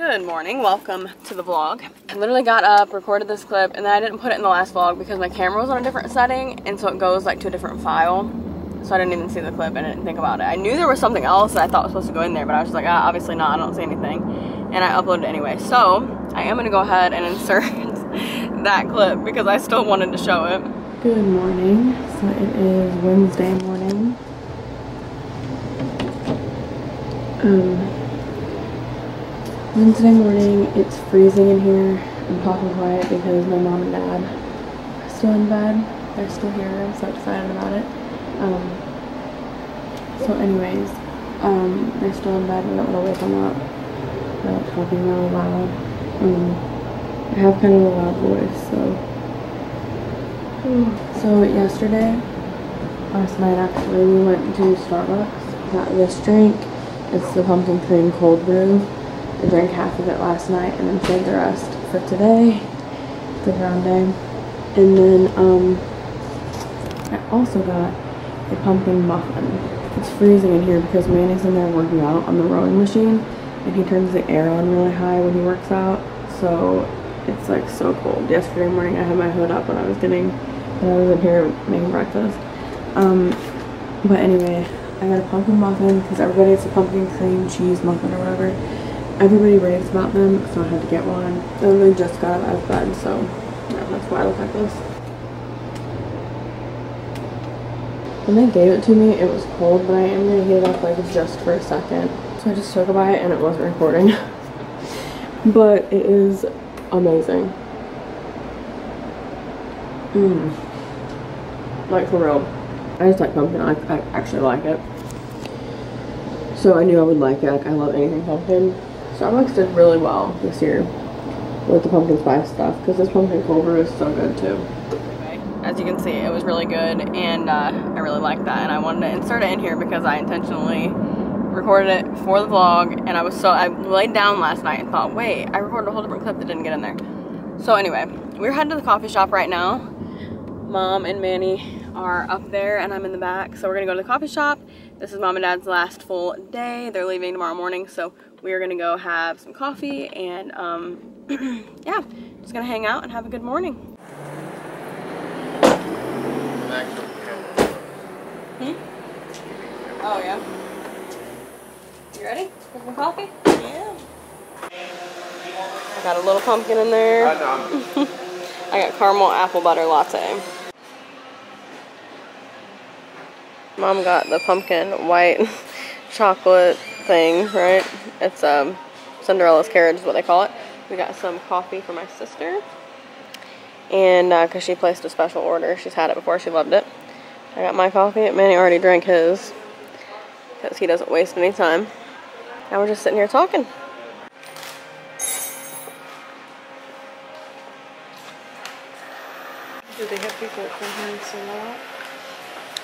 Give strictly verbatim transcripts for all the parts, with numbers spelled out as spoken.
Good morning, welcome to the vlog. I literally got up, recorded this clip, and then I didn't put it in the last vlog because my camera was on a different setting, and so it goes like to a different file. So I didn't even see the clip and I didn't think about it. I knew there was something else that I thought was supposed to go in there, but I was just like, ah, obviously not, I don't see anything. And I uploaded it anyway. So I am gonna go ahead and insert that clip because I still wanted to show it. Good morning, so it is Wednesday morning. Um. Wednesday morning, it's freezing in here. I'm talking quiet because my mom and dad are still in bed. They're still here. I'm so excited about it. Um, so anyways, um, they're still in bed. I don't want to wake them up. They're like talking real loud. Um, I have kind of a loud voice, so. So yesterday, last night actually, we went to Starbucks. Got this drink. It's the pumpkin cream cold brew. I drank half of it last night and then saved the rest for today, the grande. And then um, I also got a pumpkin muffin. It's freezing in here because Manny's in there working out on the rowing machine, and he turns the air on really high when he works out, so it's like so cold. Yesterday morning I had my hood up when I was getting, when I was in here making breakfast. Um, but anyway, I got a pumpkin muffin because everybody gets a pumpkin cream cheese muffin or whatever. Everybody raves about them, so I had to get one. I literally just got out of bed, so yeah, that's why I look like this. When they gave it to me, it was cold, but I am gonna heat it up like just for a second. So I just took a bite and it wasn't recording. But it is amazing. Mmm. Like for real. I just like pumpkin, I, I actually like it. So I knew I would like it, like I love anything pumpkin. Starbucks did really well this year with the pumpkin spice stuff because this pumpkin cold brew is so good too. As you can see, it was really good, and uh, I really liked that, and I wanted to insert it in here because I intentionally recorded it for the vlog, and I was so I laid down last night and thought, wait, I recorded a whole different clip that didn't get in there. So anyway, we're headed to the coffee shop right now. Mom and Manny are up there and I'm in the back, so we're gonna go to the coffee shop. This is Mom and Dad's last full day. They're leaving tomorrow morning, so we are gonna go have some coffee and um, yeah, just gonna hang out and have a good morning. Hmm? Oh yeah. You ready for some coffee? Yeah. I got a little pumpkin in there. I know. I got caramel apple butter latte. Mom got the pumpkin white chocolate thing, right? It's um, Cinderella's carriage is what they call it. We got some coffee for my sister. And uh, cause she placed a special order. She's had it before, she loved it. I got my coffee. Manny already drank his cause he doesn't waste any time. Now we're just sitting here talking. Do they have people that come here and sing a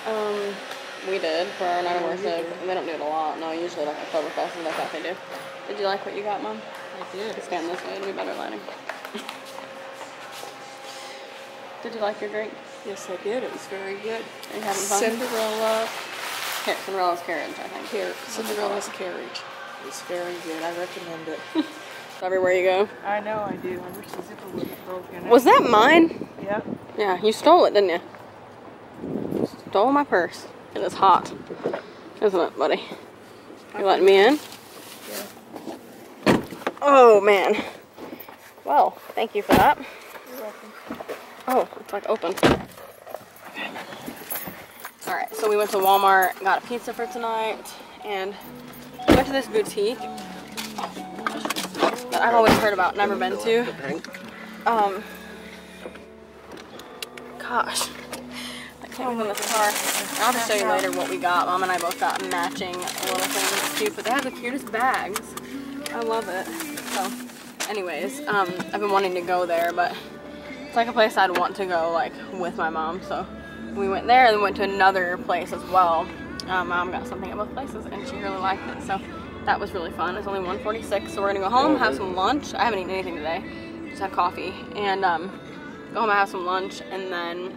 lot? Um, we did for our night of worship, and they don't do it a lot. No, usually like at Oktoberfest and that's what they do. Did you like what you got, Mom? I did. Stand this way, it'll be better lighting. Did you like your drink? Yes, I did. It was very good. Are you having fun? Cinderella. Here, Cinderella's carriage, I think. Here, Cinderella's carriage. It's very good. I recommend it. Everywhere you go. I know I do. I wish the zipper wasn't broken. Was that mine? Yeah. Yeah, you stole it, didn't you? Stole my purse. It is hot, isn't it, buddy? You letting me in? Yeah. Oh man. Well, thank you for that. You're welcome. Oh, it's like open. Okay. All right. So we went to Walmart, got a pizza for tonight, and we went to this boutique that I've always heard about, never been to. Um. Gosh. Can't move in this car. I'll just show you later what we got. Mom and I both got matching little things too, but they have the cutest bags. I love it. So, anyways, um, I've been wanting to go there, but it's like a place I'd want to go like with my mom. So we went there and then went to another place as well. My um, mom got something at both places, and she really liked it. So that was really fun. It's only one forty-six, so we're gonna go home, have some lunch. I haven't eaten anything today. Just had coffee and um, go home and have some lunch, and then.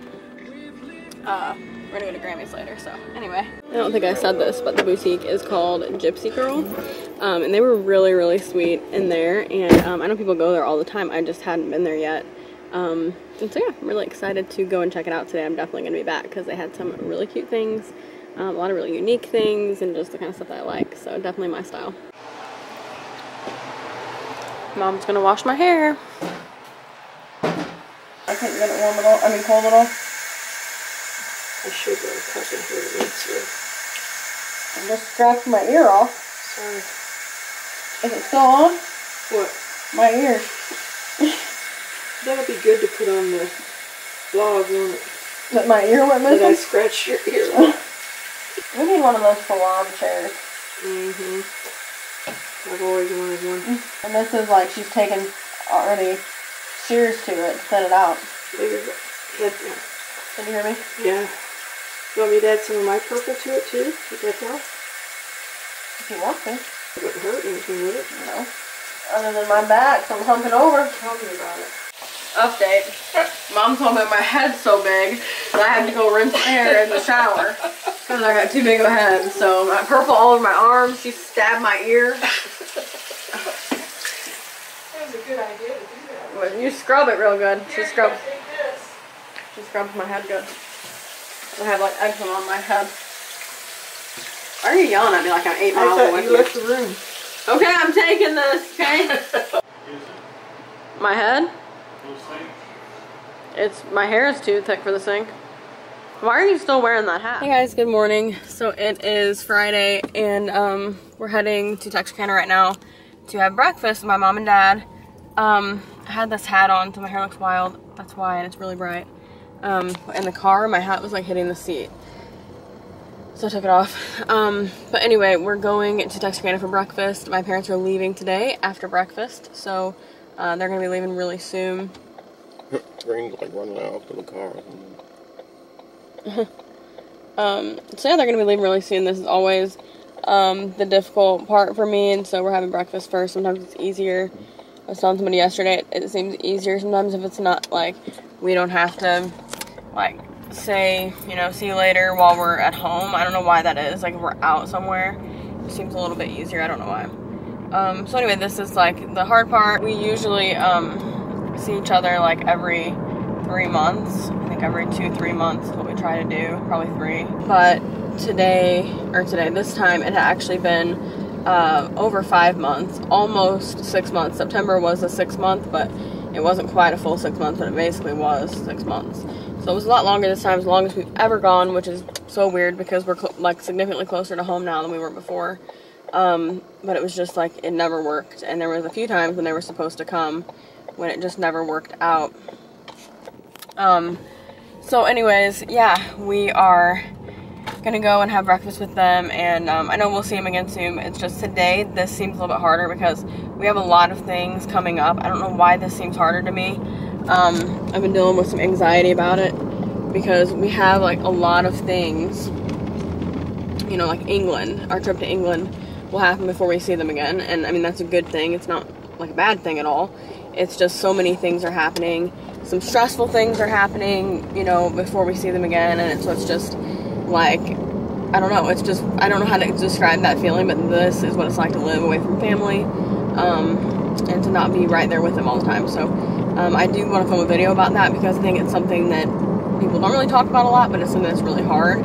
Uh, We're gonna go to Grammy's later, so anyway. I don't think I said this, but the boutique is called Gypsy Girl. Um, and they were really, really sweet in there. And um, I know people go there all the time. I just hadn't been there yet. Um, and so yeah, I'm really excited to go and check it out today. I'm definitely gonna be back because they had some really cute things, um, a lot of really unique things, and just the kind of stuff that I like. So definitely my style. Mom's gonna wash my hair. I can't get it warm at all. I mean, cold at all. I should go and cut it here to me too. I just scratched my ear off. Sorry. Is it still on? What? My ear. That'd be good to put on the vlog, wouldn't it? That my ear went missing? Did I scratch your ear off? We need one of those salon chairs. Mm-hmm. I've always wanted one. And this is like she's taken already shears to it, set it out. Bigger, that, yeah. Can you hear me? Yeah. You want me to add some of my purple to it too? Would that help? If you want to. It wouldn't hurt anything with it. No. Other than my back, so I'm humping over. Tell me about it. Update. Mom's home and my head's so big that I had to go rinse my hair in the shower. Because I got too big of a head. So my purple all over my arms. She stabbed my ear. That was a good idea to do that. Well, you scrub it real good. She scrubs. She scrubs my head good. I have like eczema on my head. Why are you yelling at me like I'm eight miles away? You left the room. Okay, I'm taking this. Okay. My head. It's my hair is too thick for the sink. Why are you still wearing that hat? Hey guys, good morning. So it is Friday, and um, we're heading to Texarkana right now to have breakfast with my mom and dad. Um, I had this hat on, so my hair looks wild. That's why, and it's really bright. Um, in the car, my hat was like hitting the seat, so I took it off. Um, but anyway, we're going to Texarkana for breakfast. My parents are leaving today after breakfast, so uh, they're gonna be leaving really soon. Rain's like running out to the car. um, so yeah, they're gonna be leaving really soon. This is always um, the difficult part for me, and so we're having breakfast first. Sometimes it's easier. I was telling somebody yesterday, it, it seems easier sometimes if it's not like we don't have to like say, you know, see you later while we're at home. I don't know why that is. Like if we're out somewhere, it seems a little bit easier. I don't know why. Um, so anyway, this is like the hard part. We usually um, see each other like every three months. I think every two, three months is what we try to do, probably three. But today, or today, this time, it had actually been uh, over five months, almost six months. September was a six month, but it wasn't quite a full six months, but it basically was six months. So it was a lot longer this time, as long as we've ever gone, which is so weird because we're like significantly closer to home now than we were before. Um, but it was just like, it never worked. And there was a few times when they were supposed to come when it just never worked out. Um, so anyways, yeah, we are gonna go and have breakfast with them, and um, I know we'll see them again soon. It's just today, this seems a little bit harder because we have a lot of things coming up. I don't know why this seems harder to me. Um, I've been dealing with some anxiety about it because we have like a lot of things, you know, like England, our trip to England will happen before we see them again. And I mean, that's a good thing. It's not like a bad thing at all. It's just so many things are happening. Some stressful things are happening, you know, before we see them again. And it's, so it's just like, I don't know. It's just, I don't know how to describe that feeling, but this is what it's like to live away from family. Um, and to not be right there with them all the time. So um, I do want to film a video about that because I think it's something that people don't really talk about a lot, but it's something that's really hard,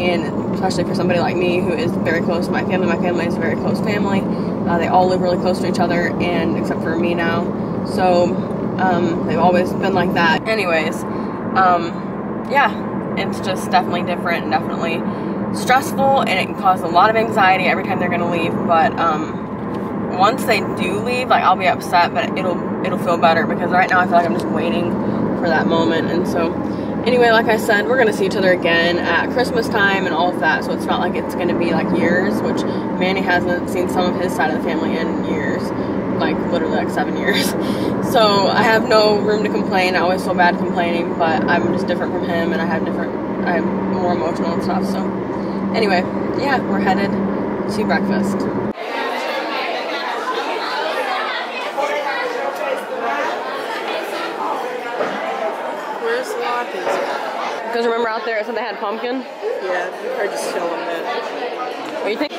and especially for somebody like me who is very close to my family. My family is a very close family. Uh, they all live really close to each other, and except for me now. So um, they've always been like that. Anyways, um, yeah, it's just definitely different and definitely stressful, and it can cause a lot of anxiety every time they're going to leave, but um, once they do leave, like, I'll be upset, but it'll it'll feel better, because right now I feel like I'm just waiting for that moment. And so anyway, like I said, we're gonna see each other again at Christmas time and all of that, so it's not like it's gonna be like years, which Manny hasn't seen some of his side of the family in years, like literally like seven years. So I have no room to complain. I always feel bad complaining, but I'm just different from him, and I have different I'm more emotional and stuff. So anyway, yeah, we're headed to breakfast. Because remember out there, I said they had pumpkin? Yeah, we're just chilling it. What do you think?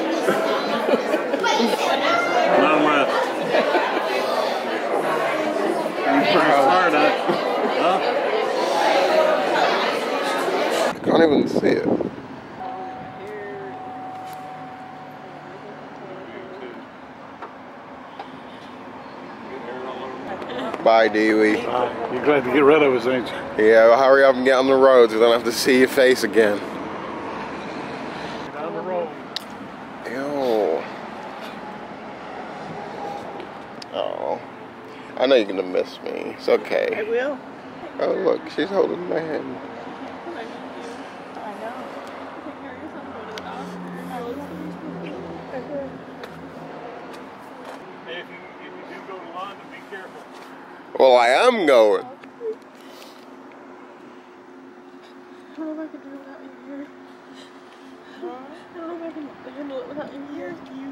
Not much. I'm pretty hard at it. Huh? I can't even see it. Bye, Dewey. Uh, you're glad to get rid of us, ain't you? Yeah, well, hurry up and get on the road so we don't have to see your face again. Get on the road. Ew. Oh. I know you're going to miss me. It's okay. I will. Oh, look. She's holding my hand. I know. If you, if you do go to London, be careful. Well, I am going. I don't know if I can do it without your hair. I don't know if I can handle it without your hair. You can. You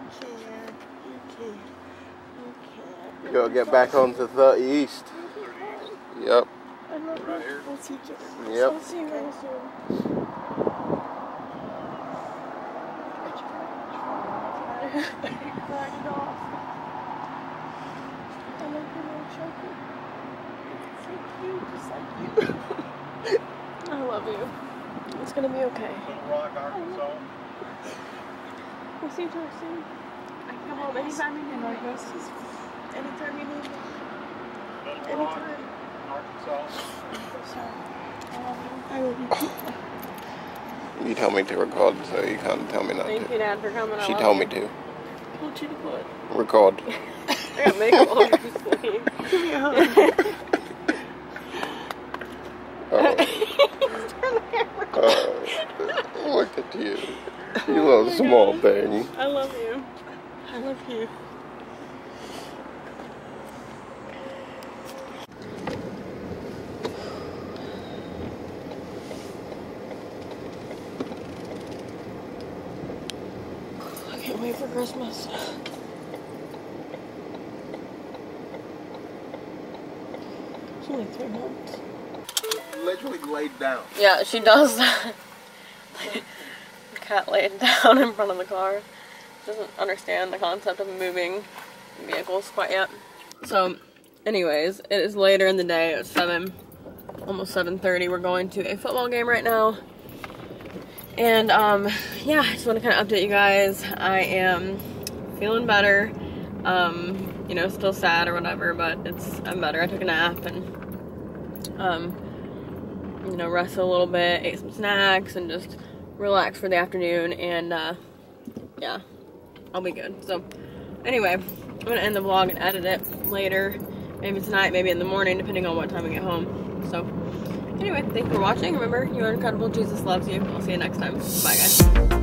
can. You can. You gotta get back onto the east. Yep. I love you. We'll see you. Yep. We'll see you very soon. Back off. Just like you. I love you. It's gonna be okay. Little Rock, Arkansas. We'll see you soon. I can come home anytime you need. Anytime you need. Little Rock, Arkansas. I love you. I love you. You told me to record, so you can't tell me not Thank to. Thank you, Dad, for coming. She told me to. I told you to what? Record. I got makeup all over your sleeve. Give me a hug. Oh. Oh, look at you, you little oh small God. Thing. I love you. I love you. I can't wait for Christmas. It's only three months. Literally laid down. Yeah, she does that. The cat laid down in front of the car. She doesn't understand the concept of moving vehicles quite yet. So, anyways, it is later in the day. It's seven, almost seven thirty. We're going to a football game right now. And, um, yeah, I just want to kind of update you guys. I am feeling better. Um, you know, still sad or whatever, but it's I'm better. I took a nap and, um... you know, rest a little bit, ate some snacks, and just relax for the afternoon, and, uh, yeah, I'll be good. So, anyway, I'm gonna end the vlog and edit it later, maybe tonight, maybe in the morning, depending on what time I get home. So, anyway, thanks for watching. Remember, you are incredible. Jesus loves you. I'll see you next time. Bye, guys.